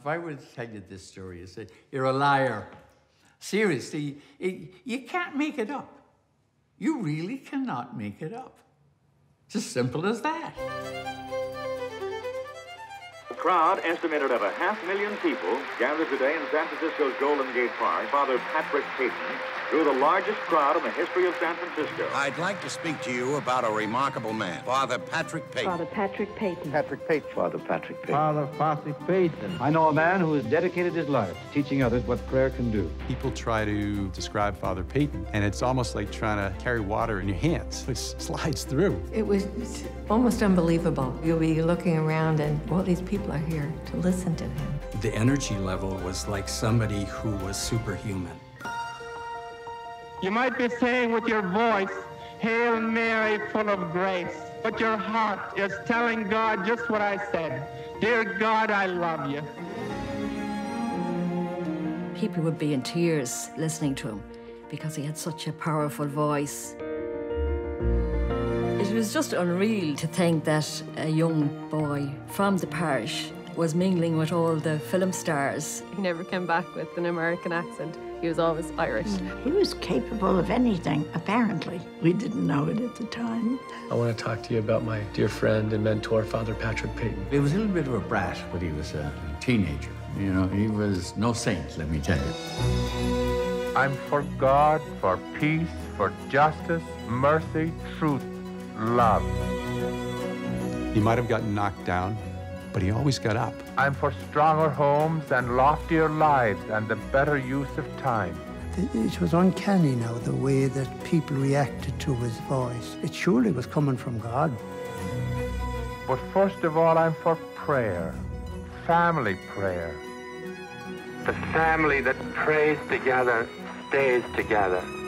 If I were to tag this story, I'd say, you're a liar. Seriously, you can't make it up. You really cannot make it up. It's as simple as that. The crowd, estimated at 500,000 people, gathered today in San Francisco's Golden Gate Park. Father Patrick Peyton drew the largest crowd in the history of San Francisco. I'd like to speak to you about a remarkable man, Father Patrick Peyton. Father Patrick Peyton. Patrick Peyton. Father Patrick Peyton. Father Patrick Peyton. I know a man who has dedicated his life to teaching others what prayer can do. People try to describe Father Peyton, and it's almost like trying to carry water in your hands. It slides through. It was almost unbelievable. You'll be looking around, and all these people are here to listen to him. The energy level was like somebody who was superhuman. You might be saying with your voice, Hail Mary, full of grace, but your heart is telling God just what I said. Dear God, I love you. People would be in tears listening to him because he had such a powerful voice. It was just unreal to think that a young boy from the parish was mingling with all the film stars. He never came back with an American accent. He was always Irish. He was capable of anything, apparently. We didn't know it at the time. I want to talk to you about my dear friend and mentor, Father Patrick Peyton. He was a little bit of a brat, but he was a teenager. You know, he was no saint, let me tell you. I'm for God, for peace, for justice, mercy, truth, love. He might have gotten knocked down, but he always got up. I'm for stronger homes and loftier lives and the better use of time. It was uncanny now, the way that people reacted to his voice. It surely was coming from God. But first of all, I'm for prayer, family prayer. The family that prays together stays together.